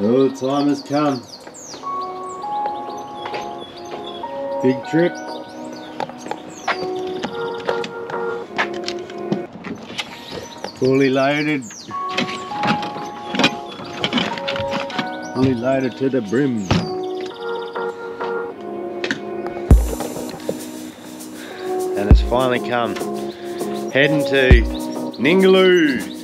Oh, the time has come. Big trip. Fully loaded. Fully loaded to the brim. And it's finally come. Heading to Ningaloo.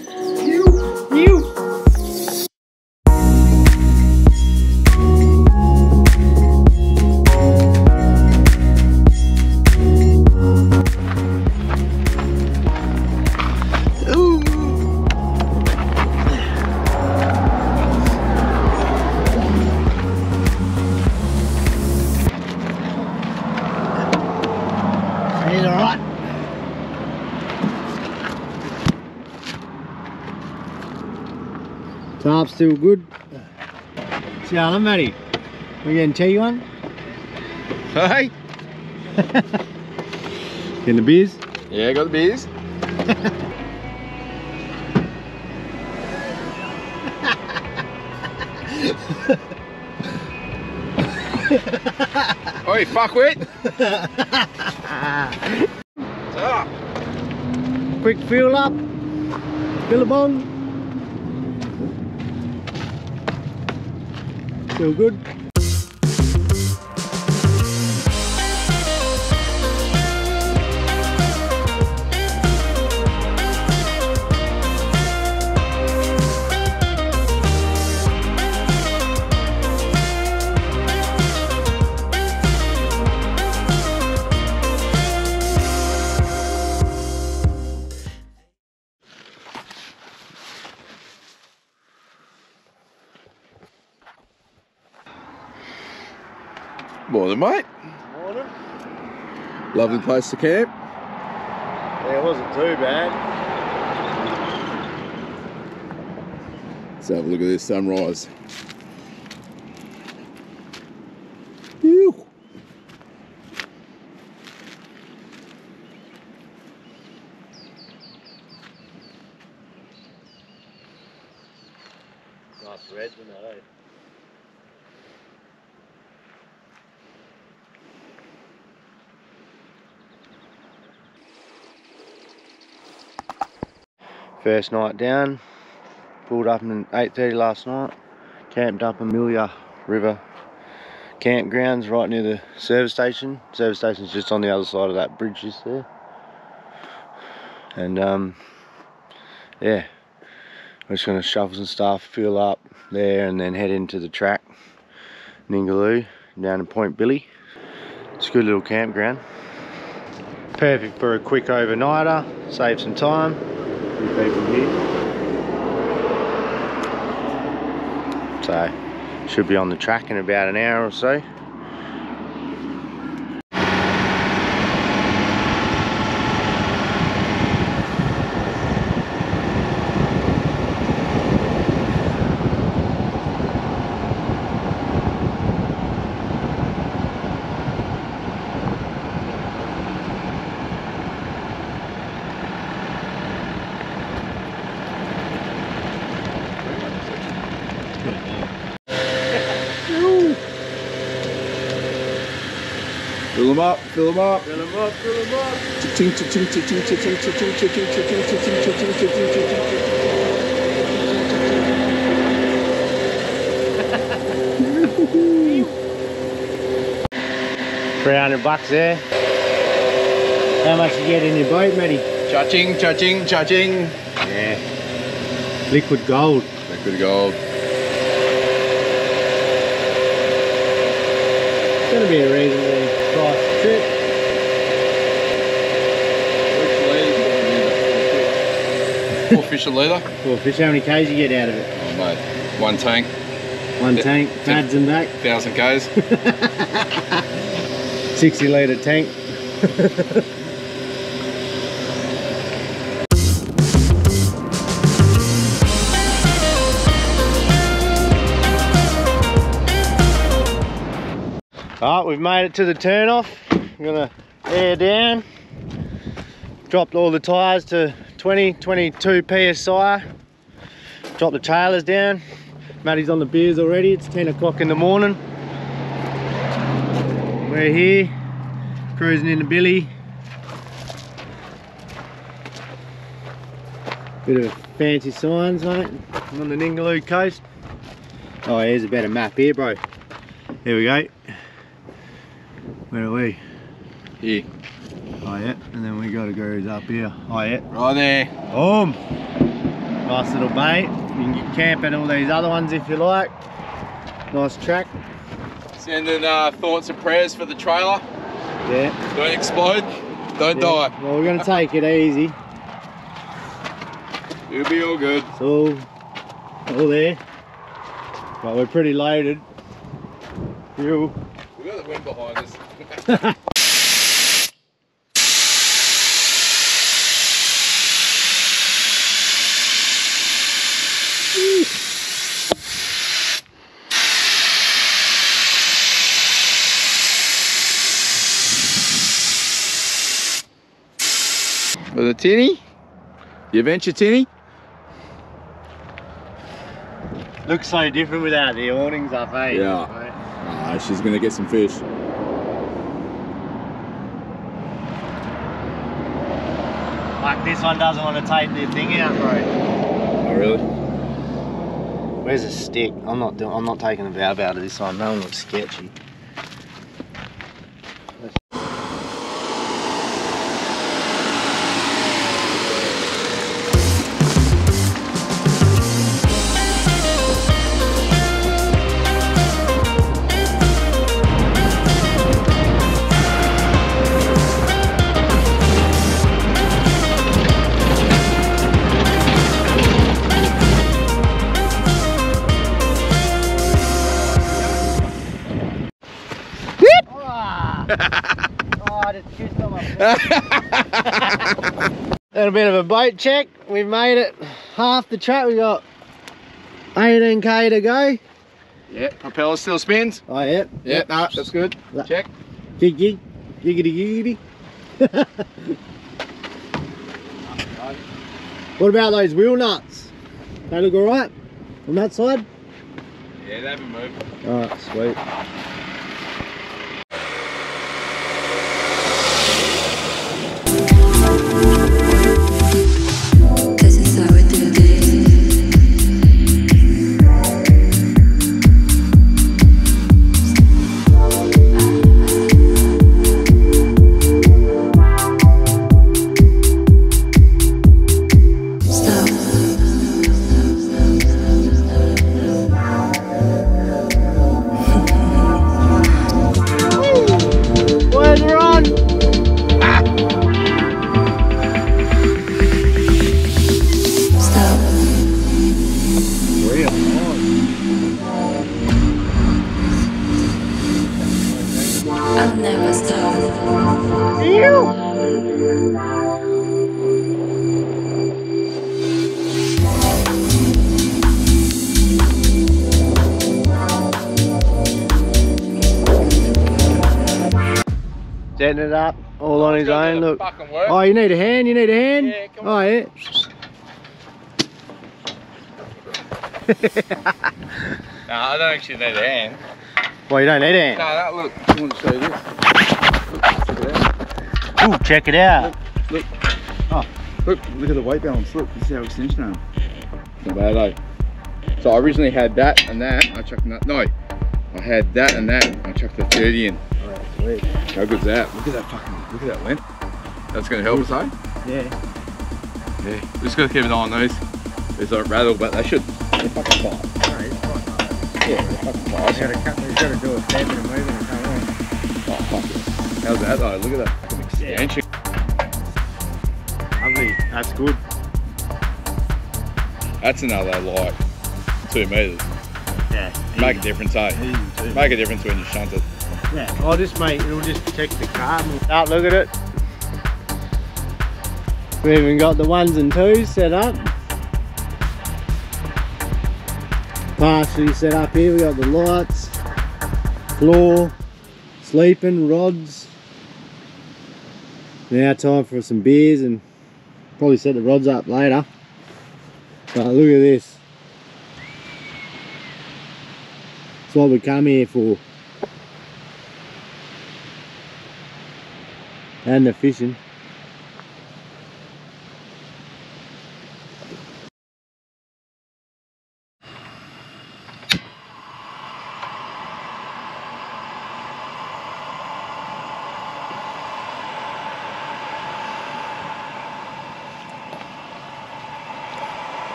Tarp's still good. See how I'm, Matty. We getting tea one? Hey! Getting the beers? Yeah, got the beers. Oi, fuckwit! Up. Quick fuel up. Billabong. Still good. Morning, mate. Morning. Lovely place to camp. Yeah, it wasn't too bad. Let's have a look at this sunrise. Ew. Nice red, isn't it, eh? First night down, pulled up at 8:30 last night, camped up in Millia River campgrounds right near the service station. Service station's just on the other side of that bridge just there. And yeah, we're just gonna shuffle some stuff, fuel up there and then head into the track, Ningaloo, down to Point Billie. It's a good little campground. Perfect for a quick overnighter, save some time. People here, so should be on the track in about an hour or so. Fill them up, fill them up, fill them up, fill them up. $300 there. How much you get in your boat, Matty? Cha-ching, cha-ching, cha-ching. Yeah. Liquid gold. Liquid gold. It's gonna be a reasonable price trip. Four fish a litre. Four fish. How many Ks you get out of it? Oh, mate, one tank. One tank, pads and back. 1,000 Ks. 60 litre tank. Alright, we've made it to the turn off. I'm gonna air down. Dropped all the tyres to 20, 22 PSI. Dropped the trailers down. Matty's on the beers already. It's 10 o'clock in the morning. We're here, cruising into Billie. Bit of fancy signs, mate. I'm on the Ningaloo Coast. Oh, here's a better map here, bro. Here we go. Where are we? Here. Oh, yeah. And then we got to go up here. Oh, yeah. Right there. Boom. Nice little bay. You can camp at all these other ones if you like. Nice track. Sending thoughts and prayers for the trailer. Yeah. Don't explode. Don't die. Well, we're going to take it easy. It'll be all good. It's all there. Well, we're pretty loaded. Fuel. We've got the wind behind us. With a tinny? You venture tinny? Looks so different without the awnings up, eh? Yeah. Right. She's gonna get some fish. Like this one doesn't want to take the thing out, bro. Oh really? Where's the stick? I'm not taking the valve out of this one. No one looks sketchy. A bit of a boat check. We've made it half the track. We got 18k to go. Yeah, propeller still spins. Oh yeah. Yeah, yep. No, that's good. That. Check. Gig gig. Giggity giggity. What about those wheel nuts? They look alright on that side? Yeah, they haven't moved. Alright, sweet. Setting it up all on his own, look. Oh, you need a hand, you need a hand? Yeah, come on. Oh, yeah. No, I don't actually need a hand. Well, you don't need a hand? No, look, I want to show you this. Look, check it out. Ooh, check it out. Look, look. Oh. Look at the weight balance, look. This is our extension arm. Not bad, though. So I originally had that and that, I chucked that. No, I had that and that, I chucked the 30 in. How good's that? Look at that fucking, look at that length. That's going to help us, eh? Yeah. Yeah, we just got to keep an eye on these. These don't rattle, but they should. They're fucking fast. No, it's quite fast. Yeah, they're fucking fast. We've got to do a fair bit of moving and come on. Oh, fuck it. How's that though? Look at that fucking extension. Yeah. Lovely. That's good. That's another, like, 2 metres. Yeah. Make a difference, eh? Easy. Make a difference when you shunt it. Yeah, oh, this mate, it'll just protect the car. Oh, look at it. We've even got the 1s and 2s set up. Partially set up here, we got the lights, floor, sleeping, rods. Now time for some beers and probably set the rods up later. But look at this. That's what we come here for. And the fishing.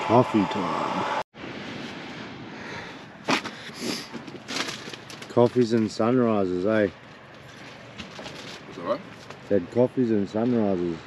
Coffee time. Coffees and sunrises, eh? Is that right? Said coffees and sunrises.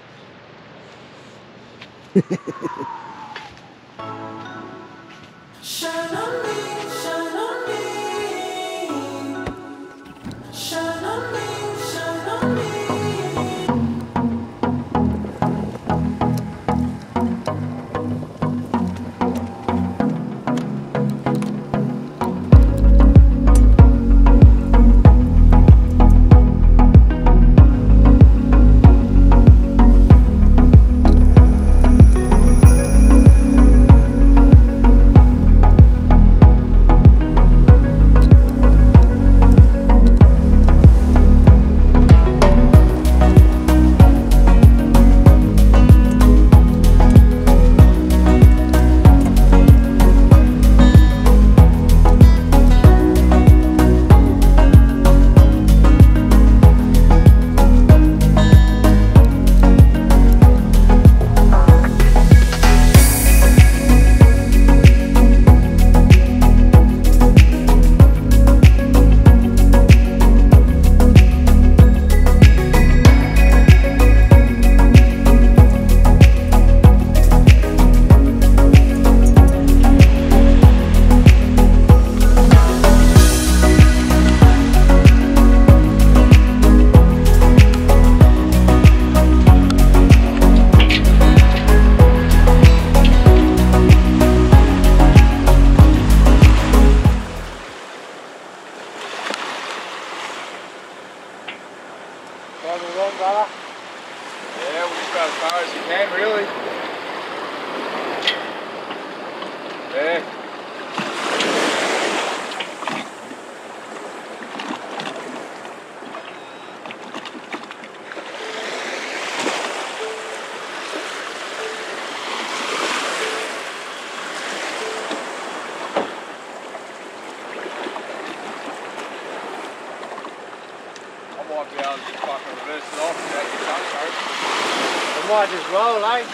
Might as well, eh?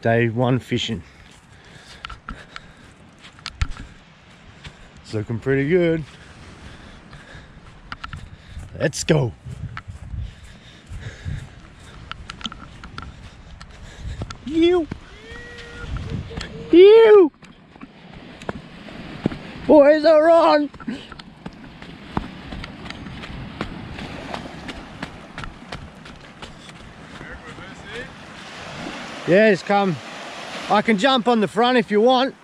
Day 1 fishing. It's looking pretty good. Let's go. You. Boys are on. Yeah, just come. I can jump on the front if you want.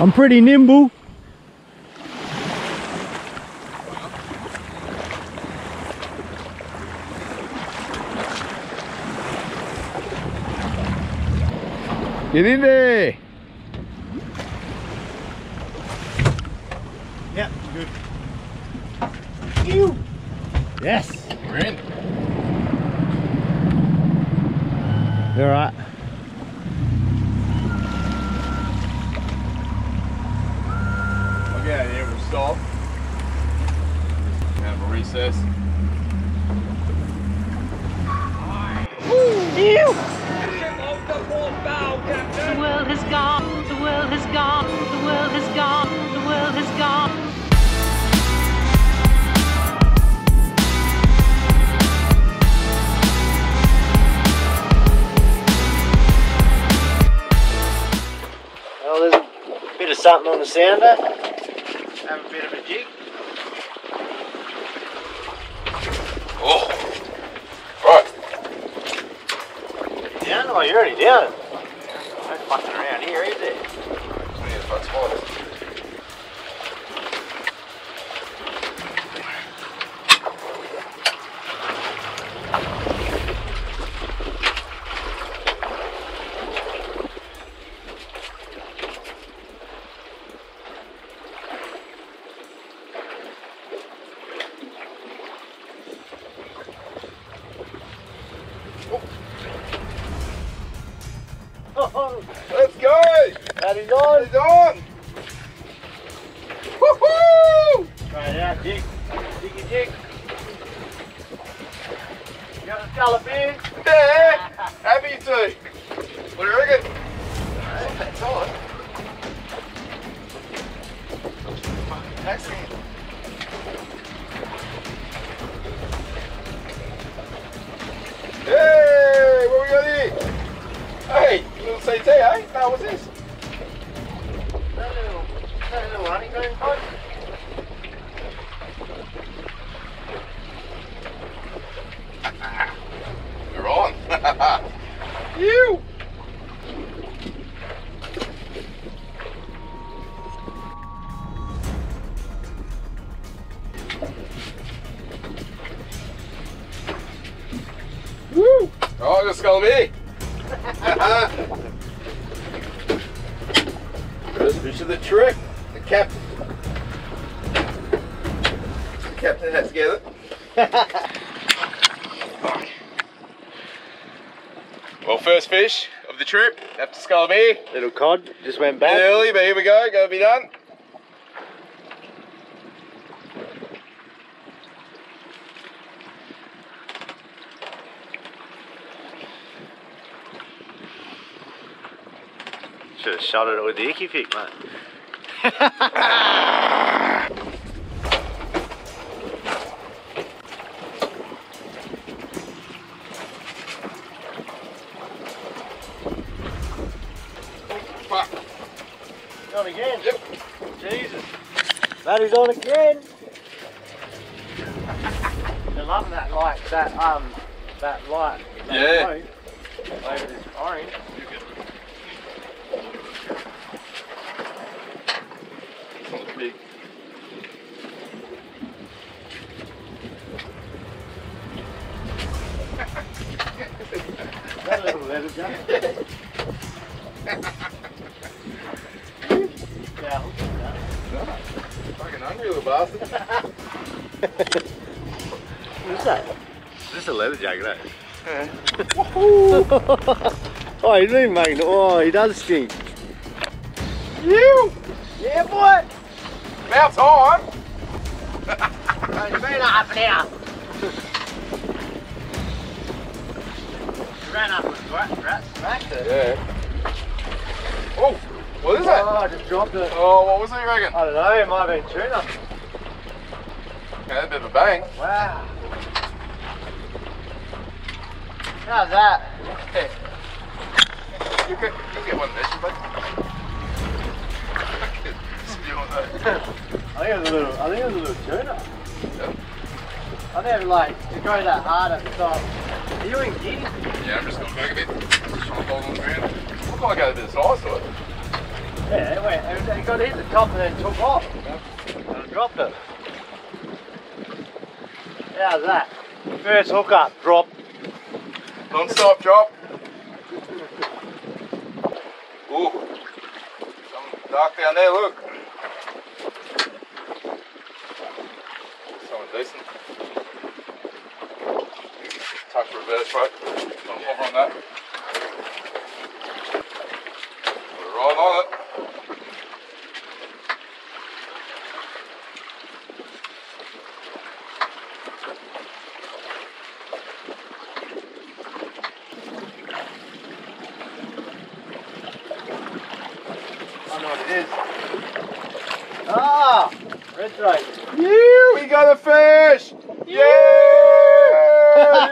I'm pretty nimble. Get in there. Yep, good. Ew. Yes. We're in. All right. stop, have a recess. The world has gone, the world has gone, the world has gone, the world has gone. Well, there's a bit of something on the sounder. Have a bit of a jig. Oh, right. Down? Oh, you're already down. No fucking around here, is there? Let's go! That is on! It's on! Woohoo! Right out, jig. Jiggy jig. You got a jalapeno? Yeah! Happy to! What do you reckon? That's on. Fucking taxi. Hey! What we got here? Hey! Little CT, eh? No, what's this? That little honeycomb pot. You're on. You. Woo! Oh, just call me. First fish of the trip. The captain has to get it. Fuck. Well, first fish of the trip after Scullabee. Little cod just went back. A bit early, but here we go. Gonna be done. Should have shot it with the Theikipik, mate. Oh, fuck. On again. Yep. Jesus. That is on again. I love that light. That light. That yeah. Over this orange. Big. That little letter jump. Fucking hungry little bastard. What is that? Is this a leather jacket, eh? Yeah. Oh, he didn't even make it. Oh, he does stink. You! Yeah, boy! About time! It's been half an hour. Ran up with rats, it. Yeah. Oh, what is that? Oh, I just dropped it. Oh, what was it, you reckon? I don't know, it might have been tuna. Yeah, a bit of a bang. Wow. How's that? Yeah. You can get one of this, bud. I think it was a little tuna. Yep. I never like to go that hard at the top. Are you in gear? Yeah, I'm just going back a bit. Just trying to hold on the ground. Looked like I had a bit of size to it. Yeah, it got hit the top and then took off. Yep. And I dropped it. How's that? First hook up, drop. Non-stop drop. Ooh. Something dark down there, look. Decent. Tuck reverse rope. Don't hover on that. Put it right on it. what it is. Ah, that's right. Yeah, we got a fish! Yeah!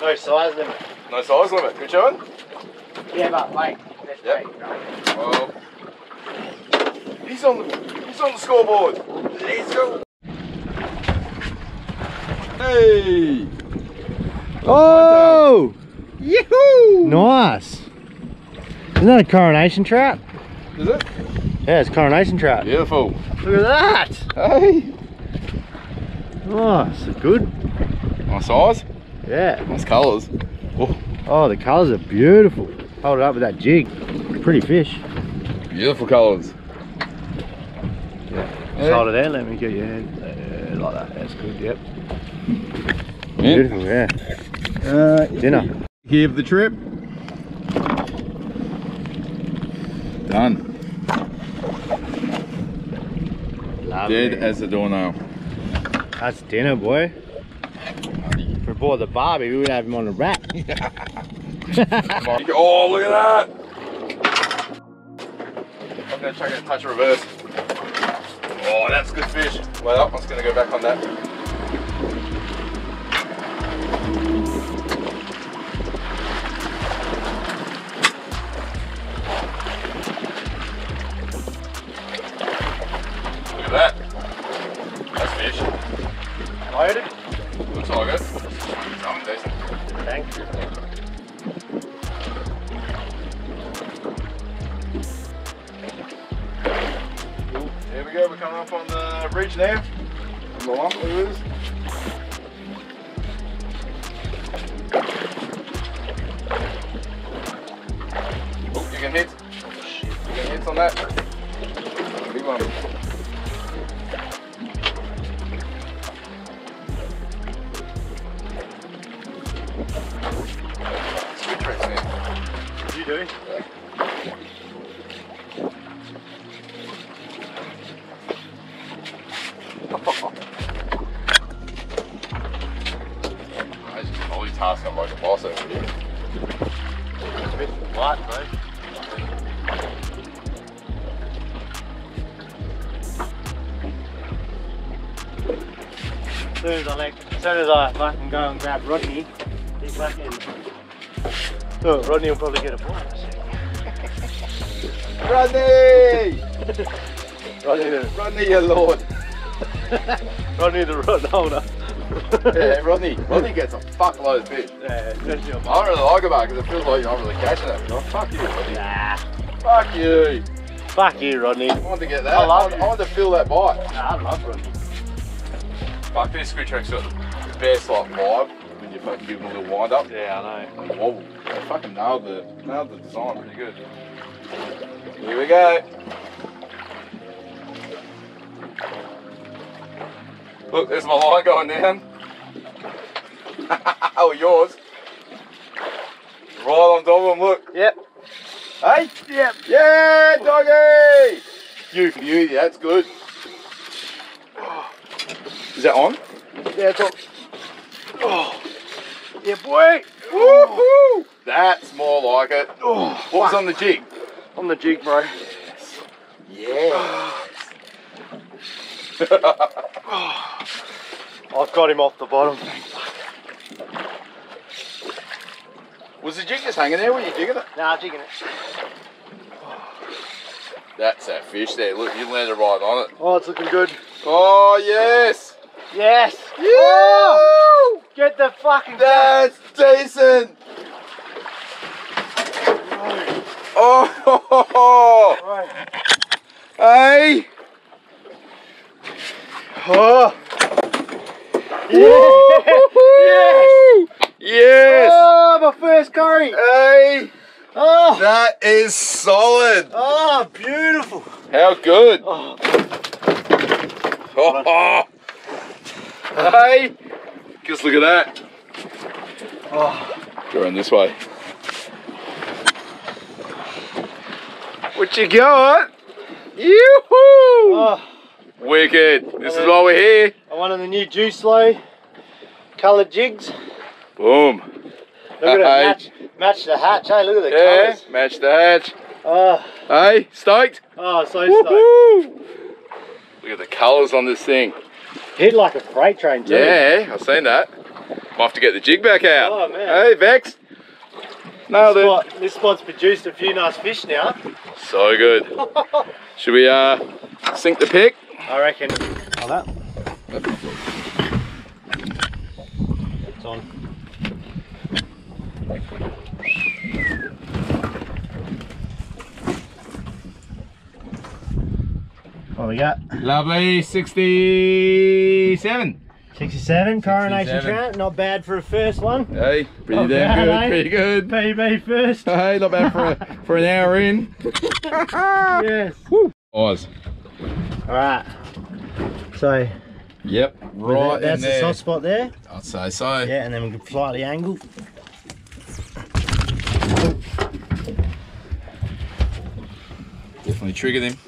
No size limit. No size limit. Good showing? Yeah, but wait. That's yep. Right. Well, he's on the scoreboard. Let's go. Hey! Oh! Yoo-hoo! Nice. Isn't that a coronation trout? Is it? Yeah, it's coronation trout. Beautiful. Look at that. Hey. Nice. Good. Nice size. Yeah. Nice colours. Oh. Oh, the colours are beautiful. Hold it up with that jig. Pretty fish. Beautiful colours. Yeah. Just hold it there. Let me get your head like that. That's good. Yep. Yeah. Beautiful. Yeah. Dinner. Give the trip. Done. Lovely. Dead as a doornail. That's dinner, boy. If we bought the barbie, we would have him on the rack. Oh, look at that! I'm going to chuck it a touch of reverse. Oh, that's good fish. Well, I'm just going to go back on that. Look at that. That's fish. Loaded? Looks like it. Something decent. Thank you. We're coming up on the bridge now. On the lump, look at this. Oh, you can hit. You can hit on that. Big one. It's good tricks now. You do? Yeah. I'm like a boss over here. It's a bit light, mate. As soon as I fucking go and grab Rodney, he's fucking... Oh, Rodney will probably get a point. Rodney! Rodney, your lord. Rodney the rod holder. Yeah, Rodney gets a fuckload of fish. Yeah, especially on I don't really like about it because it feels like you're not really catching that. Oh, fuck you, Rodney. Nah. Fuck you. Fuck you, Rodney. I wanted to get that. I love you. I wanted to feel that bite. Nah, I love Rodney. Fuck, this squid track's got the best like vibe when you fucking give them a little wind up. Yeah, I know. And wobble. They fucking nailed the design pretty good. Here we go. Look, there's my line going down. Oh, yours. Right on top of him, look. Yep. Hey? Yep. Yeah, doggy! You, that's good. Is that on? Yeah, it's on. Oh. Yeah, boy. Woohoo! That's more like it. Oh, what was on the jig? On the jig, bro. Yes. Yeah. Oh, I've got him off the bottom. Was the jig just hanging there? Were you jigging it? Nah, jigging it. That's that fish there. Look, you landed right on it. Oh, it's looking good. Oh, yes. Yes. Yeah. Oh, get the fucking That's gun. Decent. Right. Oh. Right. Hey. Oh. Yeah. Yes! Yes! Oh, my first curry! Hey! Oh! That is solid! Oh, beautiful! How good! Oh! Oh. Hey! Just look at that! Oh! Going this way. What you got? Yoo-hoo! Oh. Wicked. This is why we're here. I wanted the new juice low, coloured jigs. Boom. Look at it, match the hatch, hey, look at the colours. Yeah, match the hatch. Hey, stoked? Oh, so stoked. Look at the colours on this thing. Hit like a freight train too. Yeah, I've seen that. Might have to get the jig back out. Oh man. Hey, Vex. No, this spot's produced a few nice fish now. So good. Should we sink the pick? I reckon. Like that. It's on. What we got? Lovely 67. 67 Coronation trout, not bad for a first one. Hey, pretty damn good, eh? Pretty good. PB first. Hey, not bad for for an hour in. Yes. Woo. Oz. All right. So. Yep. Right. That's in there. The soft spot there. I'd say so. Yeah, and then we can slightly angle. Definitely triggered him.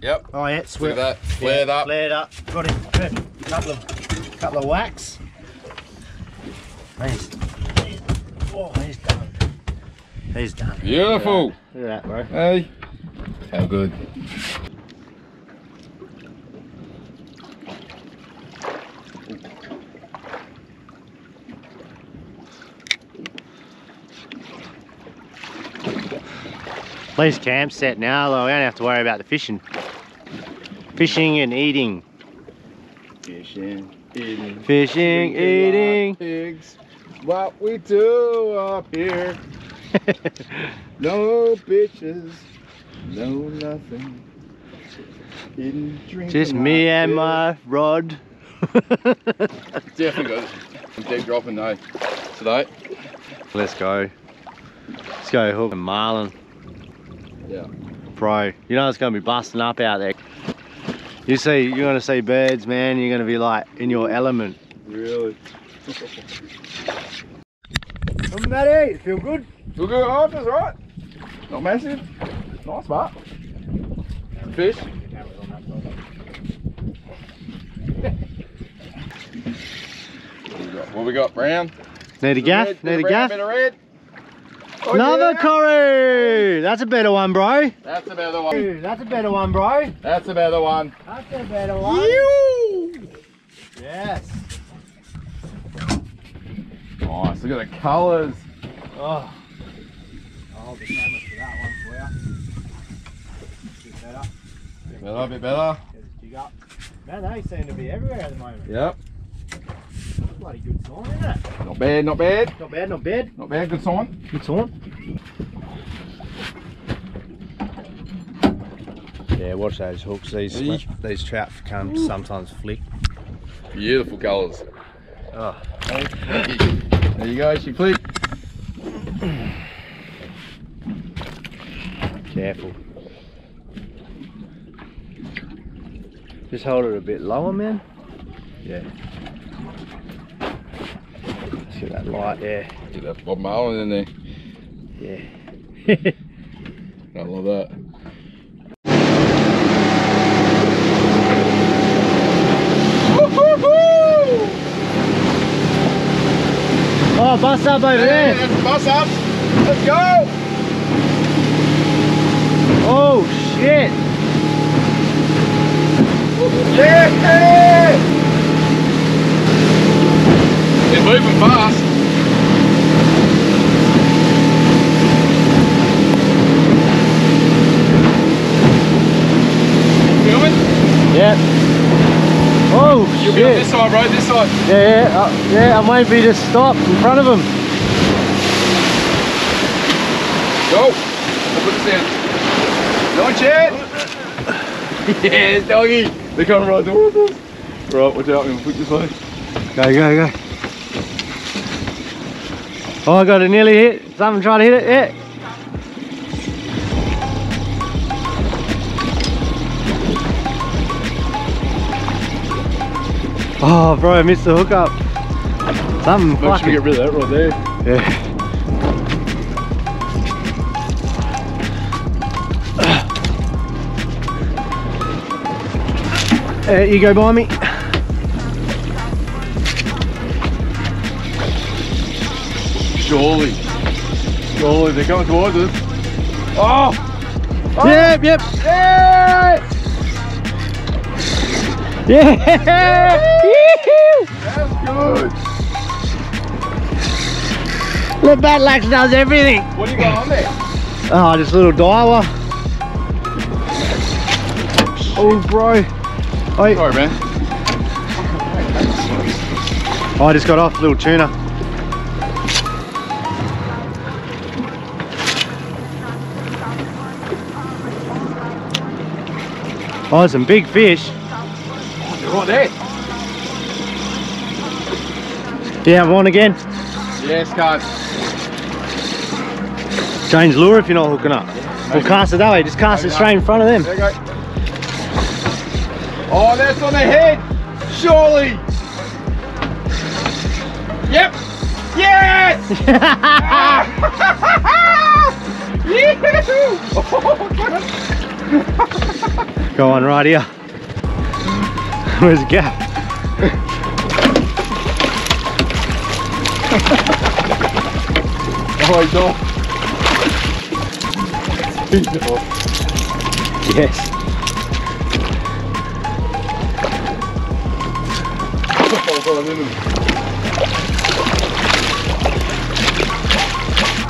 Yep. Oh yeah, sweet. Look at that. Flared up. Flared up. Got him. Good. Couple of whacks. He's done. He's done. Beautiful. Look at that, bro. Hey. How good. At least camp's set now, though. We don't have to worry about the fishing. Fishing and eating. Fishing, eating. Fishing, eating. Pigs. What we do up here. No bitches. No nothing. Eating, drinking. Just me and my rod. Definitely got some deep dropping though today. Let's go. Let's go hook and marlin. Yeah. Bro, you know it's gonna be busting up out there. You're gonna see birds, man. You're gonna be like in your element. Really? Come Matty, feel good? Feel good, oh, that's right. Not massive. Nice, but fish. What we got, brown? Need a gaff? Need a gaff? Bit of red. Oh, another Corrie! That's a better one, bro. That's a better one. That's a better one, bro. That's a better one. That's a better one. Ew. Yes. Nice. Look at the colours. Oh. I'll hold the camera for that one for you. Bit better. Bit better. Bit better. Get this jig up. Man, they seem to be everywhere at the moment. Yep. Bloody good sign, isn't it? Not bad, not bad. Not bad, not bad. Not bad, good sign. Good sign. Yeah, watch those hooks. These trout can sometimes flick. Beautiful colours. Oh. There you go, she flicked. Careful. Just hold it a bit lower, man. Yeah. Get that light there. Get that Bob Marlin in there. Yeah. I love that. Oh, bus up over there. That's bus up. Let's go. Oh, shit. Yeah. They're moving fast. Filming? Yep. Oh, shit. You'll be on this side, bro, this side. Yeah, yeah, yeah, I might be just stopped in front of them. Go. I'll put this in. Don't yet. Yes, doggy. They're coming right towards us. Right, watch out. I'm going to put this way. Go, go, go. Oh, I got it nearly hit. Someone trying to hit it. Yeah. Oh, bro, I missed the hookup. Something fucking. Should we get rid of that right there? Yeah. There you go by me. Surely. Surely, they're coming towards us. Oh! Yep! Yeah! Yeah! That's good! Look, Batlax does everything. What do you got on there? Oh, just a little dialer. Oh, bro. Sorry, man. Oh, I just got off a little tuna. Oh, some big fish. Right there. Yeah, I'm on again. Yes, guys. Change lure if you're not hooking up. Yeah, we'll cast it that way. Just cast it straight in front of them. There you go. Oh, that's on the head. Surely. Yep. Yes. Yeah. Go on right here. Where's the gap? Oh, he's off. He's off. Yes.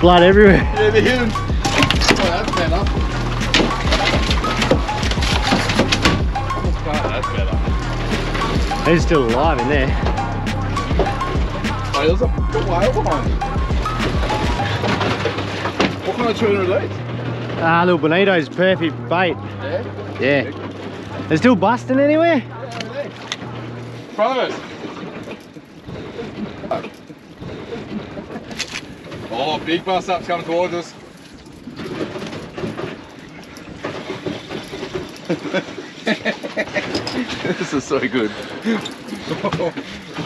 Blood everywhere. Yeah, they hit him. Oh, that's better. He's still alive in there. Oh, there's a whale behind me. What kind of tuna are these? Ah, little bonito's perfect bait. Yeah? Yeah. They're still busting anywhere? Yeah, over there. In front of us. Oh, big bust up's coming towards us. This is so good.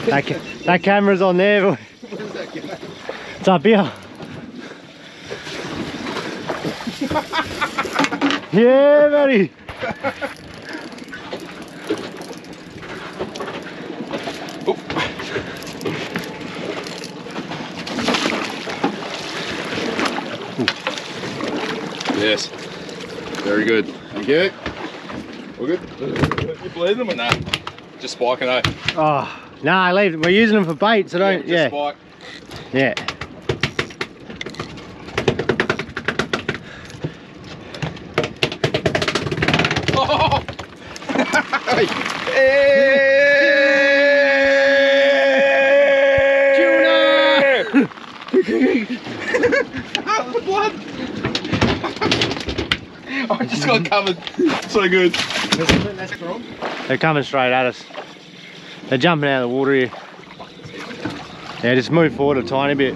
That camera's on there. Where's that camera? It's up here. Yeah, buddy. Yes. Very good. Thank you. We're good. You bleed them or not? Nah? Just spiking out. Oh, no, nah, I leave them. We're using them for bait, so don't. Yeah. Just spike. Yeah. Oh! Hey! Tuna! The blood! I just got covered. So good. They're coming straight at us. They're jumping out of the water here. Yeah, just move forward a tiny bit.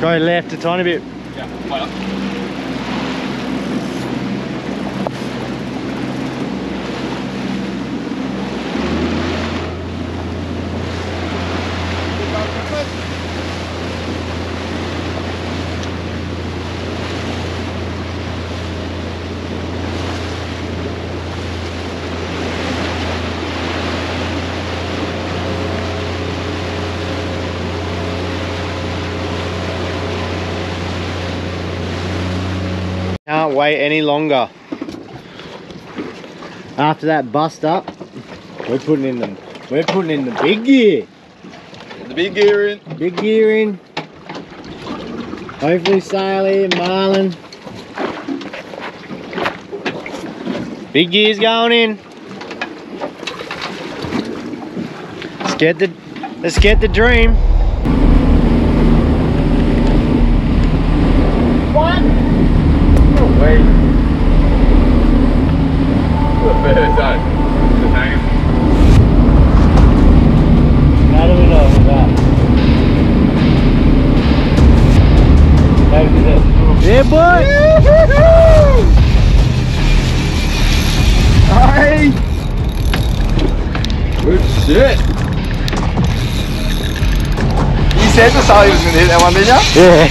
Go left a tiny bit. Yeah, way up. Can't wait any longer. After that bust up, we're putting in the big gear. Get the big gear in. Big gear in. Hopefully Sally and Marlin. Big gear's going in. Let's get the dream. Wait. What a bit of time. Just hanging. How do we know about that? Yeah, boy! Hey! Good shit! You said the Sally was going to hit that one, didn't you? Yeah.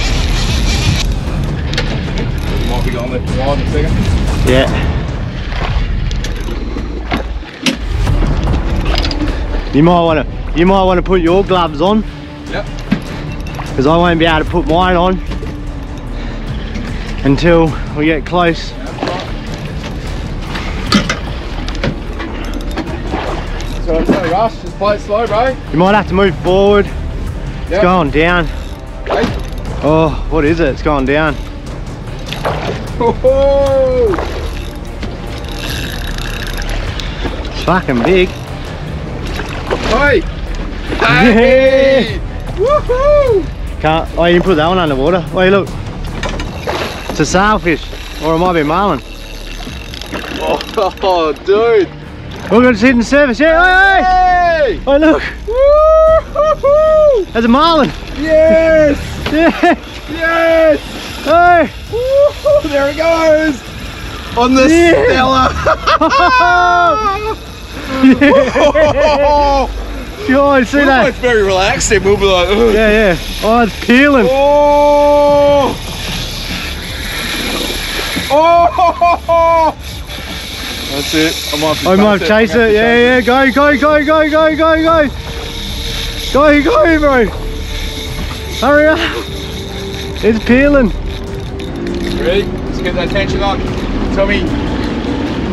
Yeah. You might want to put your gloves on. Yep. because I won't be able to put mine on until we get close. So it's no rush, just play it slow, bro. You might have to move forward. Yep. It's going down. Hey. Oh, what is it? It's going down. Whoa. It's fucking big. Hey! Hey! Woohoo! Can't, oh, you can put that one underwater. Wait, look. It's a sailfish, or it might be marlin. Oh, dude. We're going to see it in service. Yeah, hey! Hey! Oh, look. Woo-hoo-hoo! That's a marlin. Yes! Yes! Yes! Hey! Woo-hoo! There it goes! On the Stella! Yeah. Oh, you see we're that? It's very relaxed. We'll be like, ugh. Yeah, yeah. Oh, it's peeling. Oh! Oh! That's it. I might chase it. Yeah, yeah. Go, go, go, go, go, go, go. Go, go, bro. Hurry up. It's peeling. Ready? Let's get that tension on. Tell me.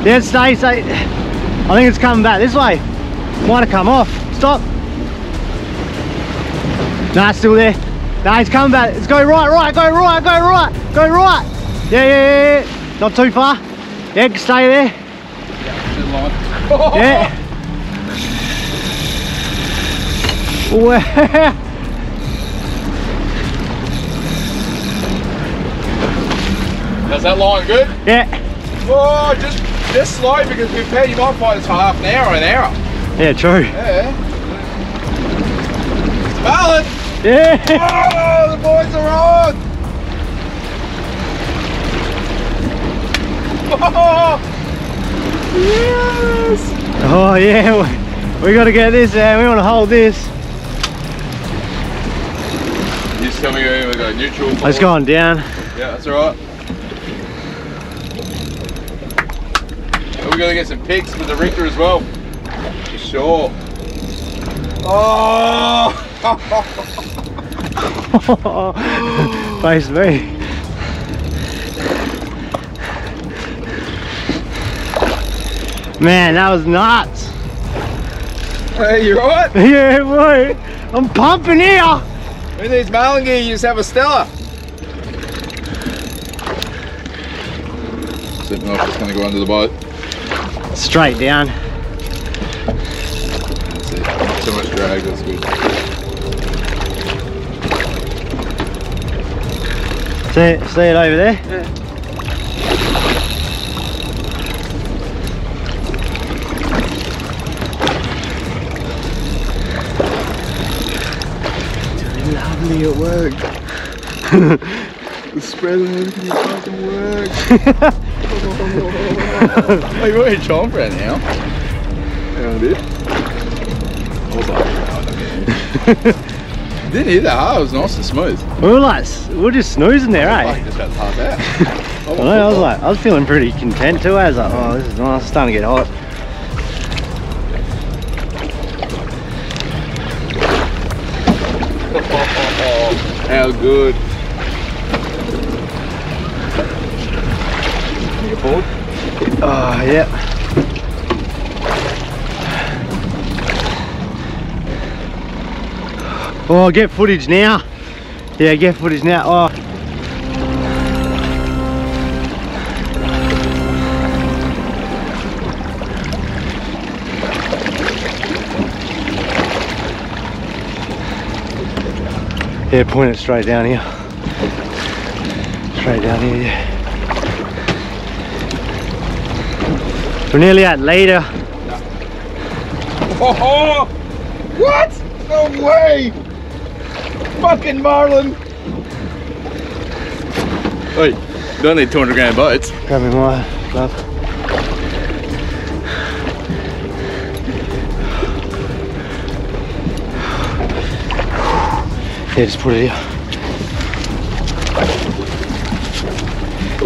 Yeah, stay, stay. I think it's coming back this way. Might have come off. Stop. Nah, it's still there. Nah, it's coming back. It's going right, right, go right, go right, go right. Yeah, yeah, yeah, yeah. Not too far. Yeah, stay there. Yeah. Wow. Is that line good? Yeah. Oh, just slow because we've had him off by half an hour, an hour. Yeah, true. Yeah. Marlon! Yeah! Oh, the boys are on! Oh, yes! Oh, yeah. We got to get this there. We want to hold this. You just tell me where we go. Neutral. Forward. It's going down. Yeah, that's alright. We're gonna get some pics with the Richter as well. For sure. Oh! Face me. Man, that was nuts. Hey, you alright? Yeah, boy. I'm pumping here. With these marlin gear, you just have a Stella. Sitting off, it's gonna go under the boat. Straight down. That's it. So much drag, that's good. See it over there? Yeah. Doing lovely at work. Spreading everything that fucking works. Oh, you've already chomped right now. Hang on a bit. I was like, oh, didn't hit that hard, it was nice and smooth. We were like, we were just snoozing there, eh? Like, just about to pass out. I was feeling pretty content too. I was like, oh, this is nice, it's starting to get hot. How good. Forward. Oh, yeah. Oh, get footage now. Yeah, get footage now. Oh. Yeah, point it straight down here. Straight down here, yeah. We're nearly at leader. Oh, what? No way! Fucking marlin! Wait, don't need 200 grand bites. Grab me my glove. Yeah, just put it here.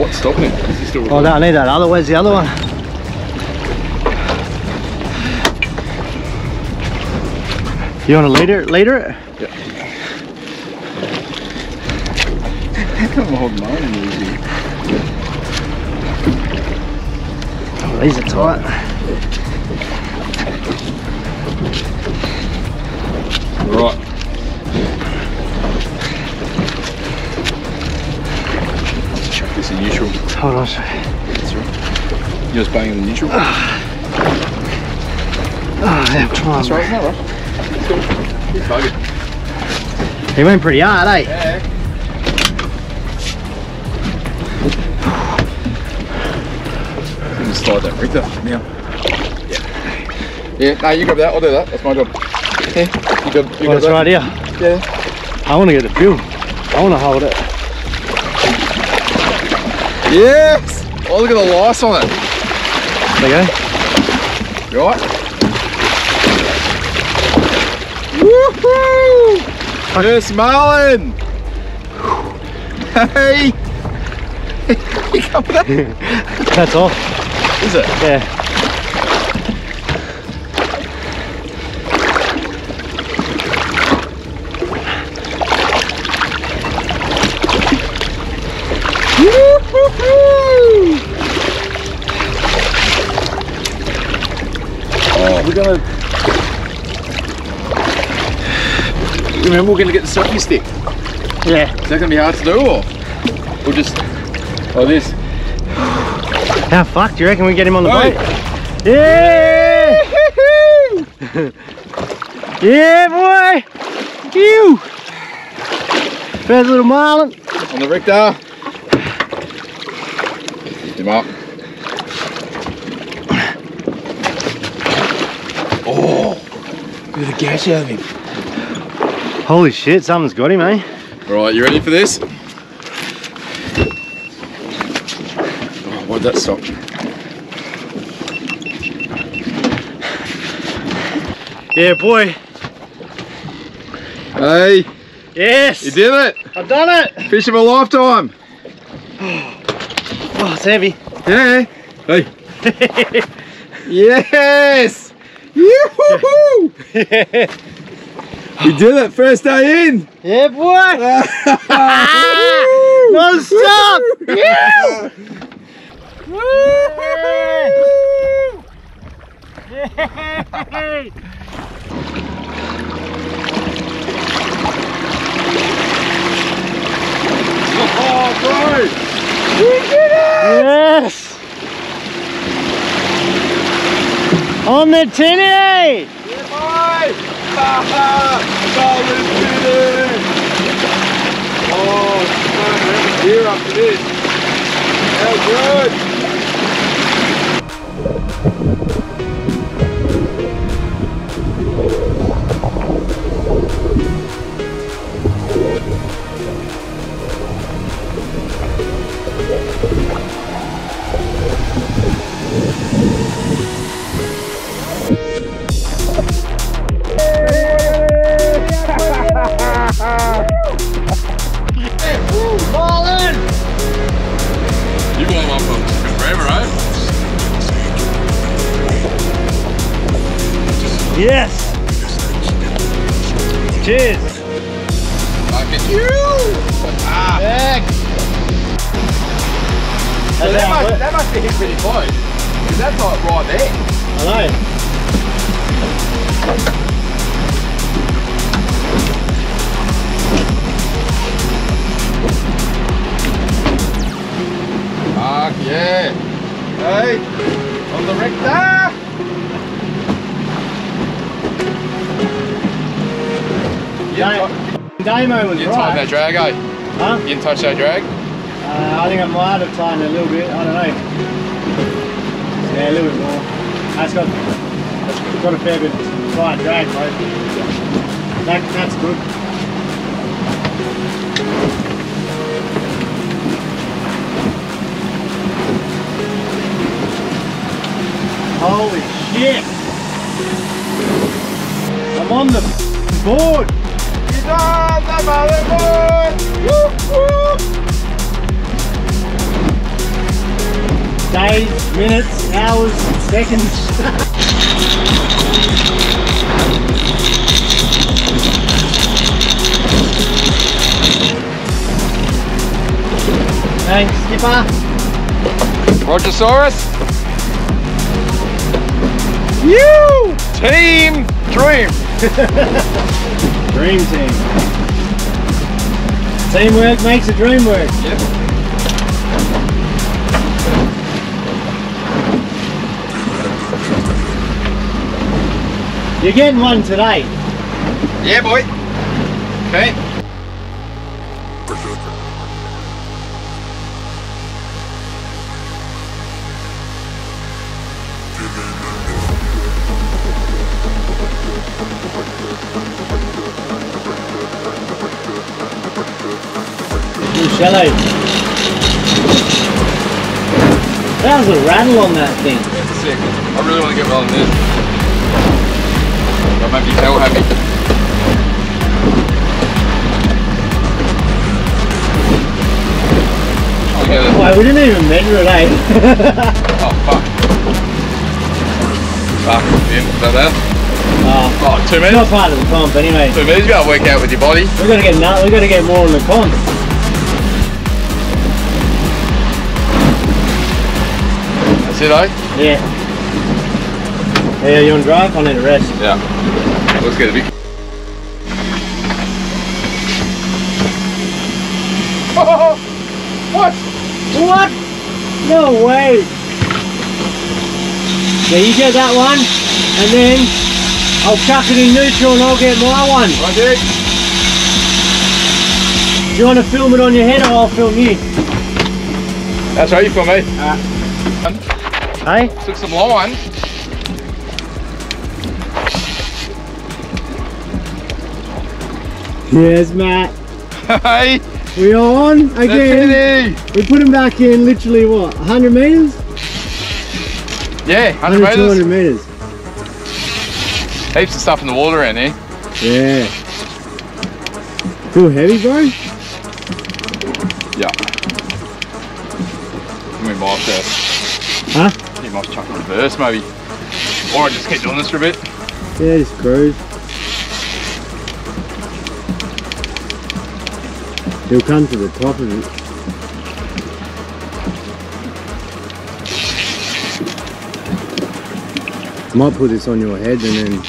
What's stopping it? Is he still recording? Oh, no, I need that other. Where's the other one? You want to leader it? Yeah. kind of holding on and easy. Oh, these are tight. Right. Let's chuck this in neutral. Hold on. That's right. You're just banging the neutral? Oh, damn, that's right, no, right. Good target. He went pretty hard, eh? Yeah. Slide that Richter now. Yeah. Yeah, no, you grab that, I'll do that. That's my job. Here, you grab, well, it's that. Right here. Yeah. I want to get the film. I want to hold it. Yes! Oh, look at the lice on it. There you go. Right. Woohoo! Yes, Marlin! Hey! You got that? That's off. Is it? Yeah. Oh, we're gonna. Remember, we're gonna get the selfie stick. Yeah. Is that gonna be hard to do, or we'll just? Oh, this. How fucked do you reckon we get him on the boat? Yeah! Yeah, boy! Phew! There's a little marlin. On the Richter. Lift him up. Oh! Look at the gash out of him. Holy shit, something's got him, eh? Alright, you ready for this? That stop. Yeah, boy. Hey. Yes. You did it. I've done it. Fish of a lifetime. Oh, it's heavy. Yeah. Hey. Yes. Yoo-hoo-hoo. You did it. First day in. Yeah, boy. Non-stop. Yeah. Woo-hoo-hoo! Yay! Oh, bro! We did it! Yes! On the tinny! Yeah, boy! Ha ha! Solid tinny! Oh, so here after this. How good! Yes! Cheers! Fuck it. You! Ah! So that must be hit pretty close. Because that's like right there. I know. Fuck yeah! Hey! On the Richter! Damo was right. You didn't tighten that drag, eh? Huh? You didn't touch that drag? I think I might have tightened it a little bit, I don't know. Yeah, a little bit more. That's got a fair bit tight drag, bro. That's good. Holy shit! I'm on the board! Days, minutes, hours, seconds. Thanks, skipper. Rogersaurus. You team dream. Dream team. Teamwork makes a dream work. Yep. You're getting one today. Yeah, boy. Okay. Too shallow. That was a rattle on that thing. That's sick. I really want to get well on this. I'm happy, hell happy. Why, we didn't even measure it, eh? Oh, fuck. Fuck, Jim, is that that? Oh, 2 meters? It's not part of the comp, anyway. 2 meters, you gotta work out with your body. We've gotta get, we got to get more on the comp. That's it, eh? Yeah. Yeah, you want to drive? I need a rest. Yeah. Let's get a big... Oh! What? What? No way! So you get that one, and then I'll chuck it in neutral and I'll get my one. Right, dude. Do you want to film it on your head or I'll film you? That's right, you film me. Hey? Took some long ones. Yes, Matt. Hey! We are on again. We put him back in literally what, 100 metres? Yeah, 100 metres. 200 metres. Heaps of stuff in the water around here. Yeah. Feel heavy, bro? Yeah. We might have to. Huh? You might chuck in reverse maybe. Or I just keep doing this for a bit. Yeah, just cruise. He'll come to the top of it. Might put this on your head and then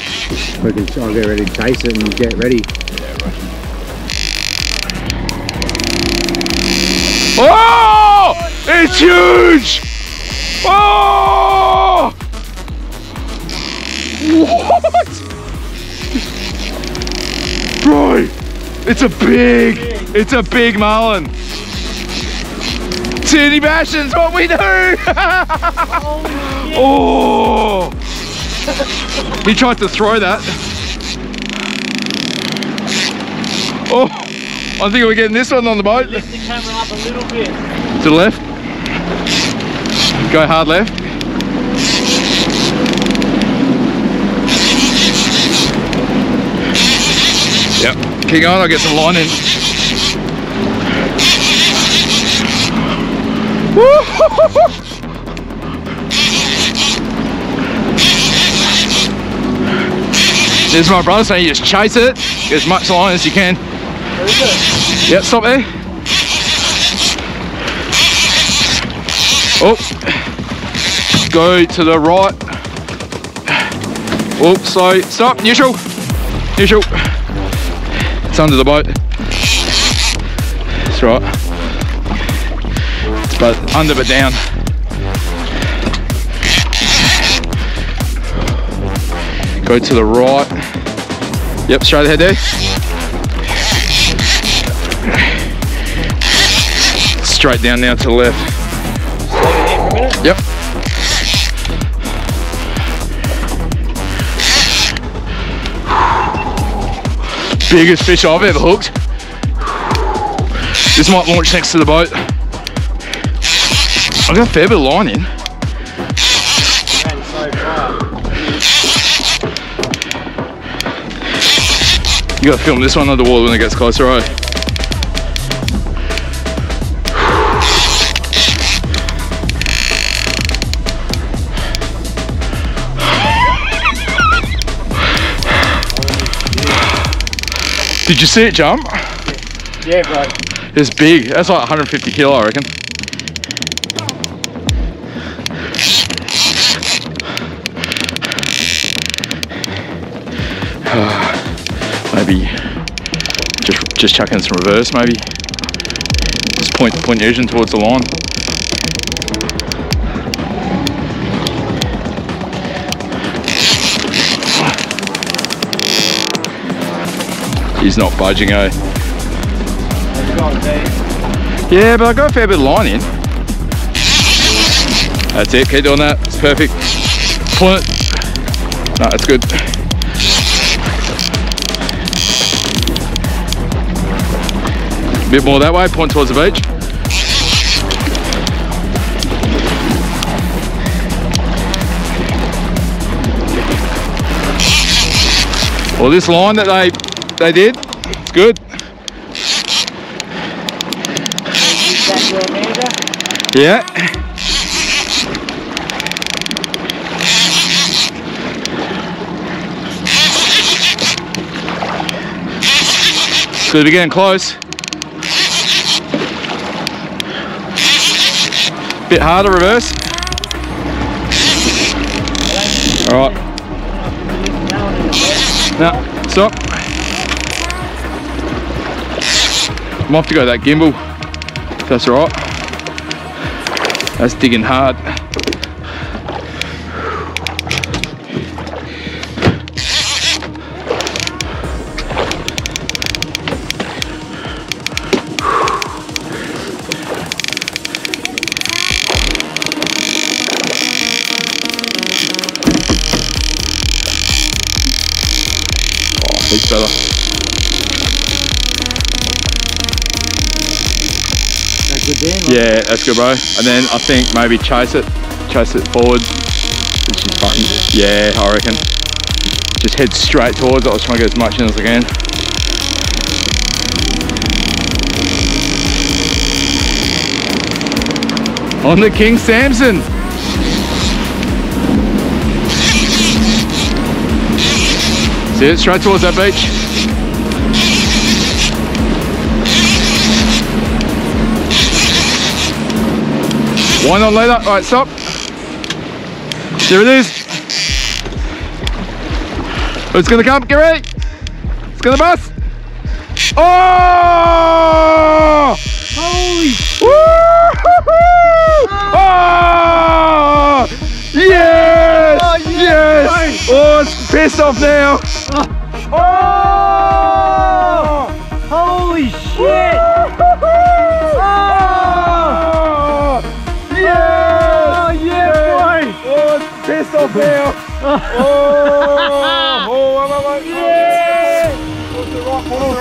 I'll get ready to chase it and get ready. Yeah, right. Oh! It's huge! Oh! What? Bro! It's a big marlin. City bashing's what we do. Oh, oh. He tried to throw that. Oh, I think we're getting this one on the boat. Lift the camera up a little bit. To the left. Go hard left. Yep, keep going, I'll get some line in. There's my brother saying you just chase it, get as much line as you can. Where is it? Yep, stop there. Oh, go to the right. Oh, so stop, neutral, neutral. It's under the boat. That's right. But under but down. Go to the right. Yep, straight ahead there. Straight down now to the left. Yep. Biggest fish I've ever hooked. This might launch next to the boat. I've got a fair bit of line in. You gotta film this one underwater when it gets closer, right? Did you see it jump? Yeah, bro. It's big. That's like 150 kilo, I reckon. Maybe just chuck in some reverse maybe. Just point your engine towards the line. He's not budging, eh? Yeah, but I got a fair bit of line in. That's it, keep doing that, it's perfect. Point it. No, that's good. A bit more that way, point towards the beach. Well, this line that they did, it's good. Yeah. So we're getting close. Bit harder reverse. All right. Now, stop. I'm off to go that gimbal. If that's all right. That's digging hard. Oh, big fella. Yeah, that's good, bro. And then I think maybe chase it forward. Yeah, I reckon. Just head straight towards it. I was trying to get as much in as I can. On the King Samson. See it? Straight towards that beach. Why not later? All right, stop. There it is. It's gonna come, get ready. It's gonna bust. Oh! Holy shit. Oh! Yes! Oh, yes! Oh, it's pissed off now. Oh! Holy shit! Pissed off now! Oh! Oh! Yeah! Hold the rock, hold the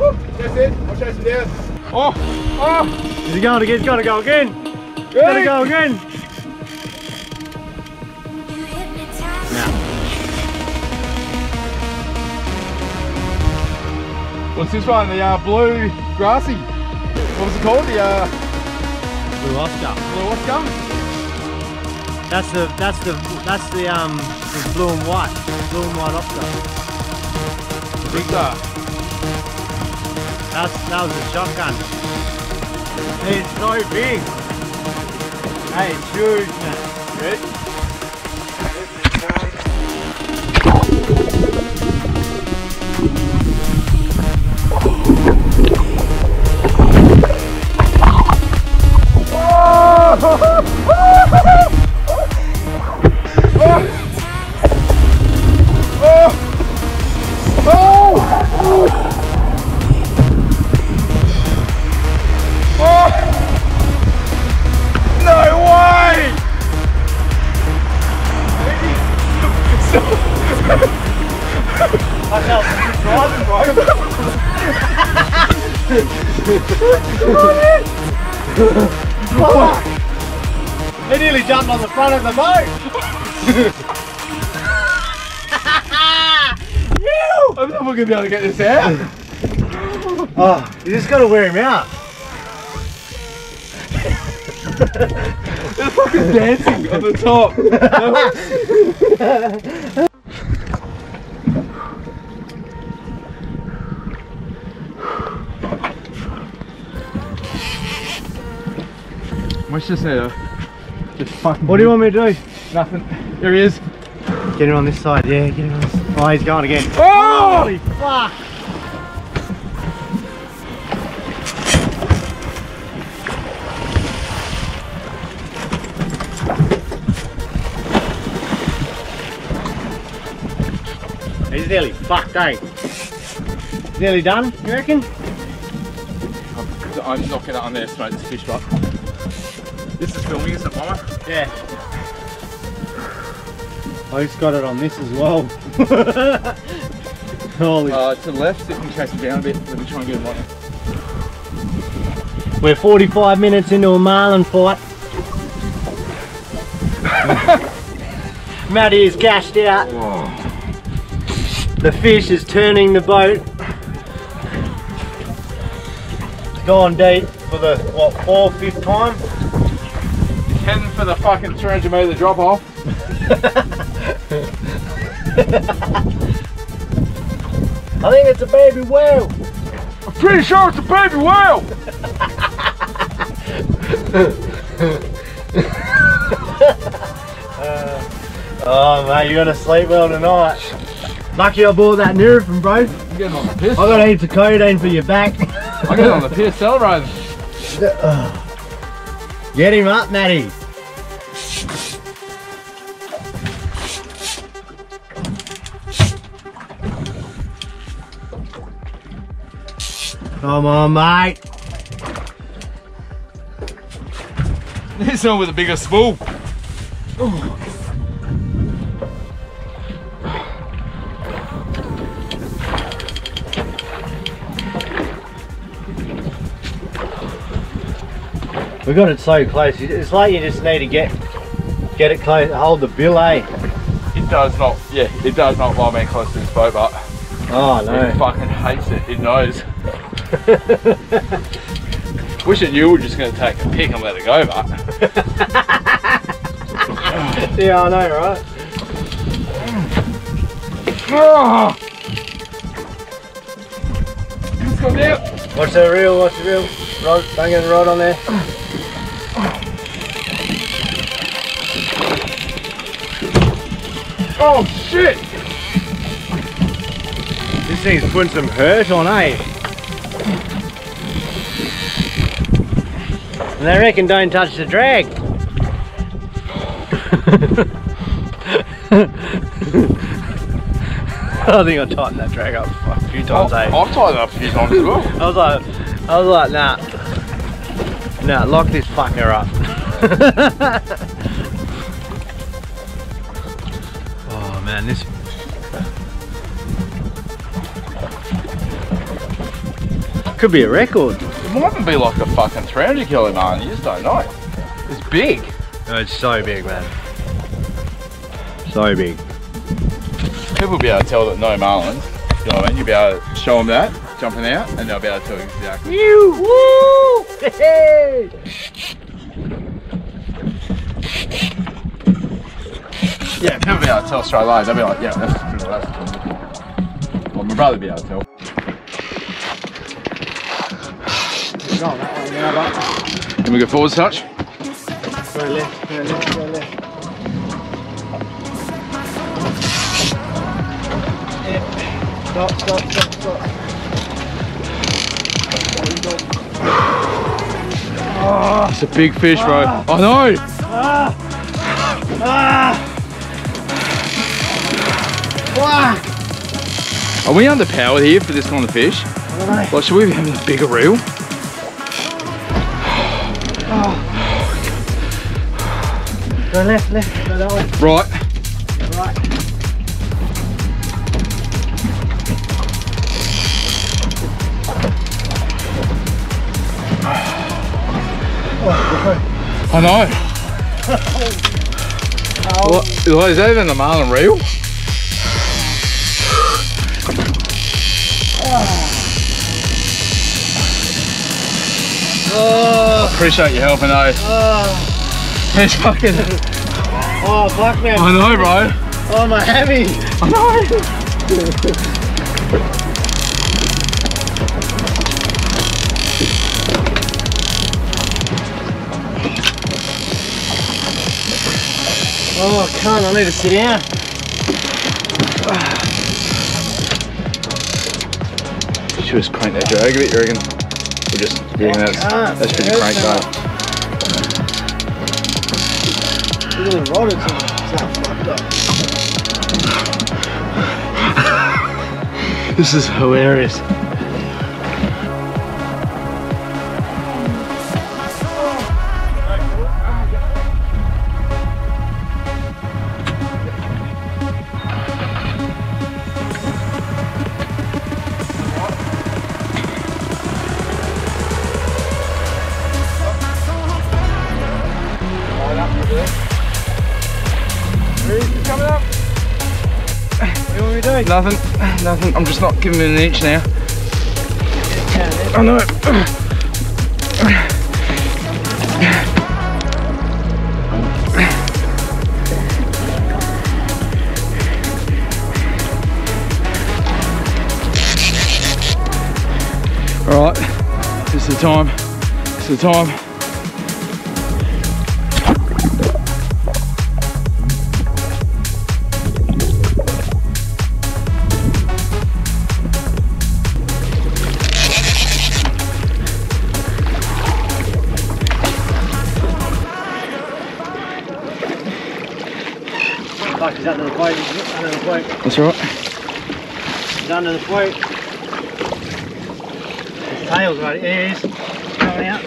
rock! That's it, I'll chase him down. Oh! Oh! Is he going again? He's got to go again! He's got to go again! Now. What's this one? The blue grassy. What was it called? The Blue Oscar. Blue Oscar? That's the blue and white Oscar. The big star. That was a shotgun. It's so big. Hey, it's huge, man. Good. He nearly jumped on the front of the boat! I'm not going to be able to get this out. Oh, you just got to wear him out. They're fucking dancing on the top. Watch this now. Just fucking. What do you want me to do? Nothing. There he is. Get it on this side. Yeah, get it on this side. Oh, he's going again. Oh! Holy fuck! He's nearly fucked, eh? Nearly done, you reckon? I'm not going to underestimate this fish, but this is filming, isn't it, Mama? Yeah. I just got it on this as well. Holy. To the left, so you can chase it down a bit. Let me try and get him on it. We're 45 minutes into a marlin fight. Matty is gashed out. Whoa. The fish is turning the boat. It's gone deep for the, what, fourth, fifth time? Heading for the fucking 300 metre drop off. I think it's a baby whale. I'm pretty sure it's a baby whale. Oh mate, you're gonna sleep well tonight. Lucky I bought that Nurofen, bro. I'm getting on the piss. I got heaps of codeine for your back. I got on the piss, celebrate. Get him up, Matty. Come on, mate. This one with a bigger spool. Ooh. We got it so close. It's like you just need to get it close, hold the bill, eh? It does not, yeah, it does not lie me close to this boat, but oh no, it fucking hates it. It knows. Wishing you were just going to take a pick and let it go, but yeah, I know, right? Oh. Let's go down. Watch the reel. Watch the reel. Rod, don't get the rod on there. Oh shit! This thing's putting some hurt on, eh? And I reckon don't touch the drag. I think I tightened that drag up a few times, eh? I've tightened up a few times as well. I was like, nah, lock this fucker up. Man, this. Could be a record. It mightn't be like a fucking 300 kilo man, you just don't know. It's big. No, it's so big, man. So big. People will be able to tell that no marlins. You know what I mean? You'll be able to show them that, jumping out, and they'll be able to tell you exactly. You! Woo! Hey! Yeah, people will be able to tell straight lines. They'll be like, yeah, that's true, that's true. Well, my brother will be able to tell. Can we go forwards, Hutch? Go left, go left, go left. Yeah. Stop, stop, stop, stop. Oh, it's a big fish, bro. I know! Fuck. Are we underpowered here for this kind of fish? I don't know. Like, should we be having a bigger reel? Oh. Go left, left, go that way. Right. Right. Oh, I know. Oh. What, is that even a marlin reel? Oh. Appreciate you helping, eh? Oh. It's fucking. Oh, black man. I know, bro. Oh, my hammy. I know. Oh, I can't. I need to sit down. Should just crank that drag a bit, you reckon? We're just getting that's pretty cranked up. Look at the rod, it's all fucked up. This is hilarious. Nothing. I'm just not giving it an inch now. I know. All right, this is the time. This is the time. That's right. He's under the float. His tail's right here. It is. It's coming out.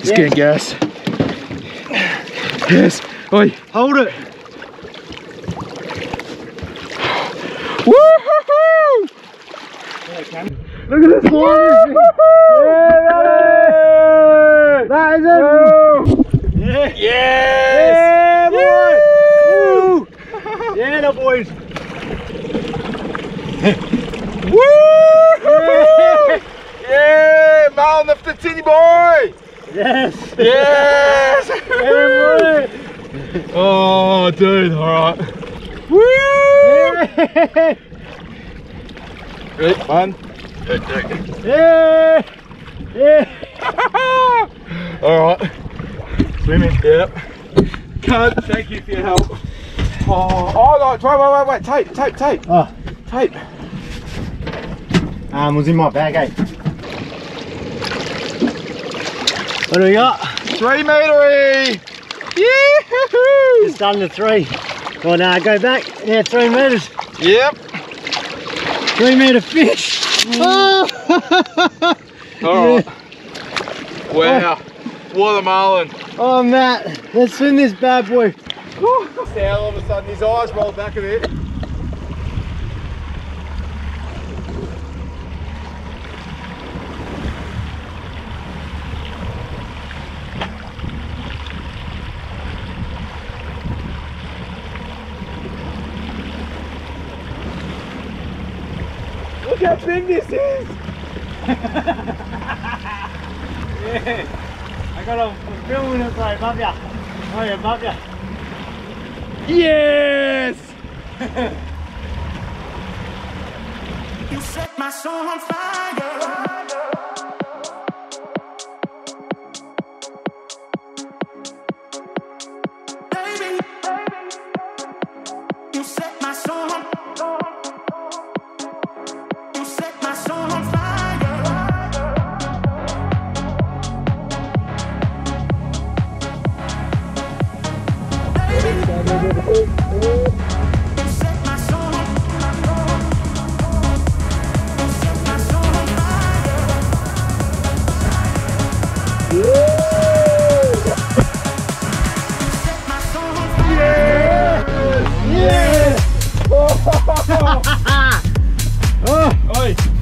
He's getting gas. Yes. Oi. Hold it. Woo-hoo-hoo! Look at this one. Yeah, that is it. Yeah! Yes! Yeah, boy! Woo! Yeah, no, boys! Woo! Yeah, yeah. Mountain of the titty, boy! Yes! Yes! Yeah, boy. Oh, dude, alright. Woo! Yeah. Ready? One, two, three. Yeah! Yeah! Alright. Swimming. Yep. Cunt, thank you for your help. Oh, no, wait, tape. Oh. Tape. Was in my bag, eh? What do we got? 3 metery! Yeah! Just under 3. Well, now go back. Yeah, 3 meters. Yep. 3 meter fish. Mm. Oh. Alright. Yeah. Wow. What a marlin. Oh, Matt, let's swim this bad boy. Woo. Now all of a sudden his eyes rolled back a bit. Look how big this is! Yeah. I'm filming it, sorry, above ya. Oh yeah, above ya. Yes! You set my soul on fire. Baby, you set my soul on fire.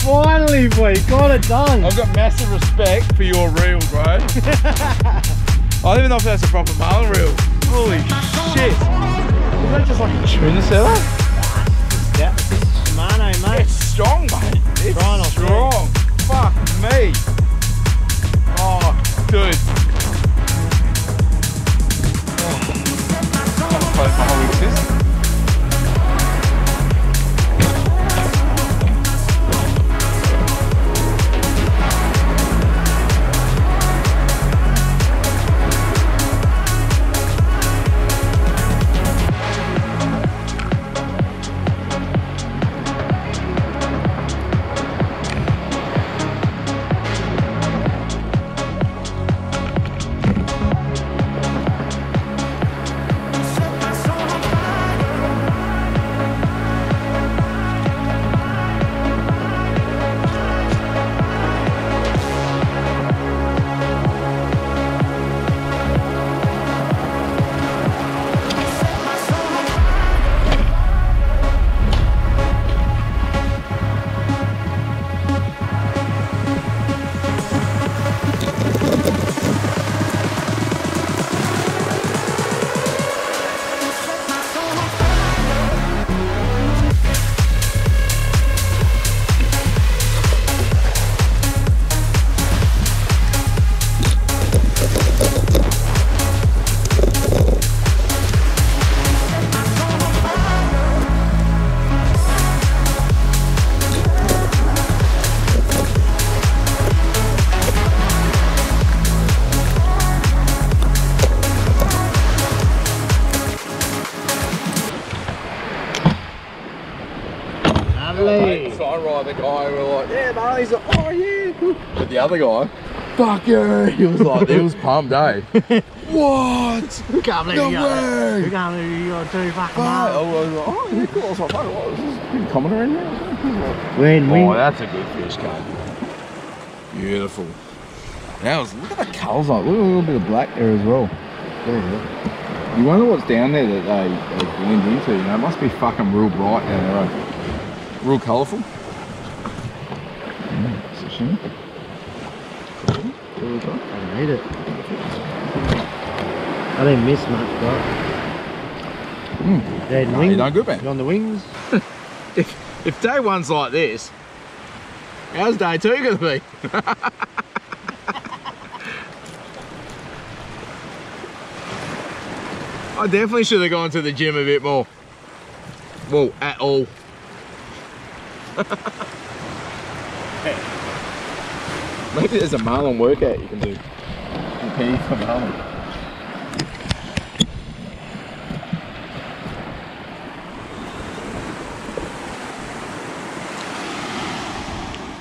Finally, boy, got it done. I've got massive respect for your reel, bro. I don't even know if that's a proper marlin reel. Holy shit. Is that just like a tuna seller? Yeah, it's Shimano, mate. It's strong, mate. It's strong. Fuck me. Oh, dude. Oh. I'm close my whole by the guy who were like, yeah, man, he's like, oh yeah. But the other guy, fuck you. He was like, he was pumped, eh? What? We can't believe you got two fucking miles. I was like, oh yeah, cool. I was like, mate, what is this? Pretty common around here. Oh, that's a good fish, Kate. Beautiful. That was, look at the colours, like, look at a little bit of black there as well. You wonder what's down there that they blend into, you know, it must be fucking real bright down there, right? Real colourful. It's a shame. I made it. I didn't miss much, but they had wings. You done good, man. On the wings. if day one's like this, how's day two gonna be? I definitely should have gone to the gym a bit more. Well, at all. Maybe there's a marlin workout you can do. Okay, for marlin.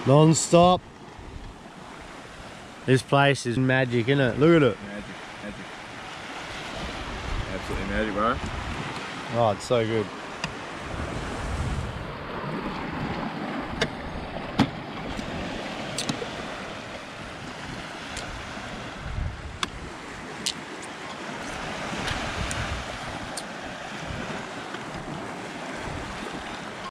Non-stop. This place is magic, isn't it? Look at it. Magic, magic. Absolutely magic, bro. Oh, it's so good.